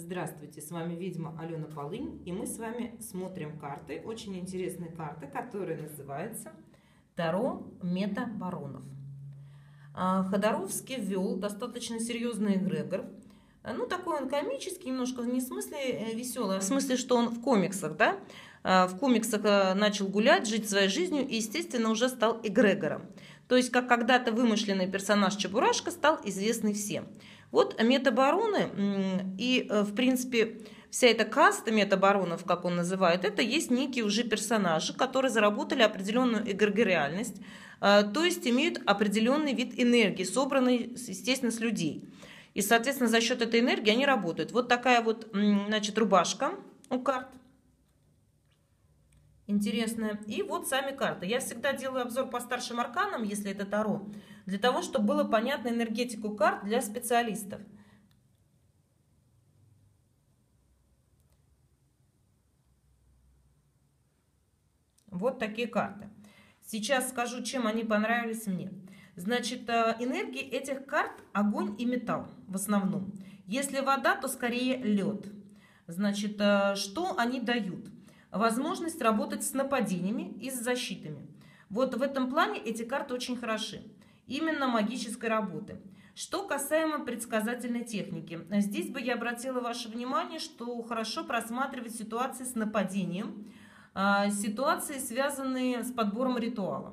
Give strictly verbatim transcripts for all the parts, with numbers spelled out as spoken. Здравствуйте, с вами ведьма Алена Полынь, и мы с вами смотрим карты, очень интересные карты, которые называются «Таро Мета-Баронов». Ходоровский ввел достаточно серьезный эгрегор, ну такой он комический, немножко не в смысле веселый, а в смысле, что он в комиксах, да? В комиксах начал гулять, жить своей жизнью и, естественно, уже стал эгрегором. То есть, как когда-то вымышленный персонаж Чебурашка стал известный всем. Вот метабароны и, в принципе, вся эта каста метабаронов, как он называет, это есть некие уже персонажи, которые заработали определенную эгрегориальность, то есть имеют определенный вид энергии, собранный, естественно, с людей. И, соответственно, за счет этой энергии они работают. Вот такая вот, значит, рубашка у карт. Интересная. И вот сами карты. Я всегда делаю обзор по старшим арканам, если это Таро, для того, чтобы было понятно энергетику карт для специалистов. Вот такие карты. Сейчас скажу, чем они понравились мне. Значит, энергии этих карт огонь и металл в основном. Если вода, то скорее лед. Значит, что они дают? Возможность работать с нападениями и с защитами. Вот в этом плане эти карты очень хороши. Именно магической работы. Что касаемо предсказательной техники. Здесь бы я обратила ваше внимание, что хорошо просматривать ситуации с нападением, ситуации, связанные с подбором ритуала.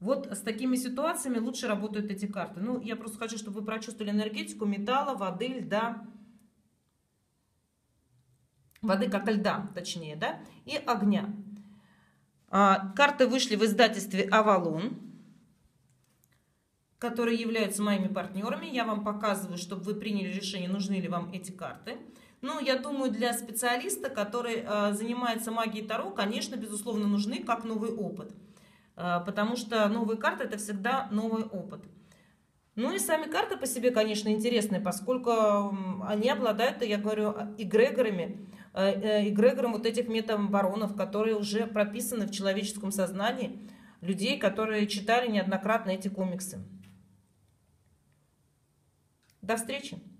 Вот с такими ситуациями лучше работают эти карты. Ну, я просто хочу, чтобы вы прочувствовали энергетику металла, воды, льда. Воды как льда, точнее, да, и огня. А, карты вышли в издательстве «Авалон», которые являются моими партнерами. Я вам показываю, чтобы вы приняли решение, нужны ли вам эти карты. Ну, я думаю, для специалиста, который а, занимается магией Таро, конечно, безусловно, нужны как новый опыт. А, потому что новые карты – это всегда новый опыт. Ну и сами карты по себе, конечно, интересные, поскольку они обладают, я говорю, эгрегорами, эгрегором вот этих метабаронов, которые уже прописаны в человеческом сознании людей, которые читали неоднократно эти комиксы. До встречи!